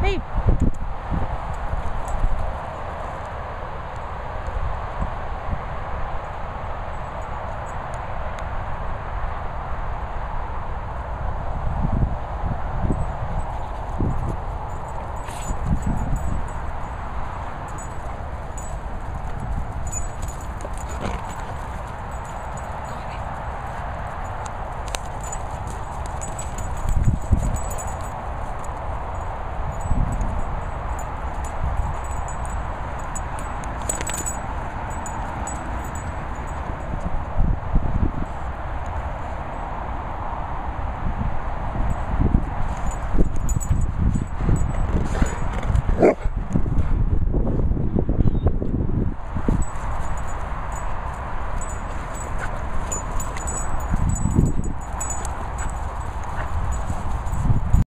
Babe.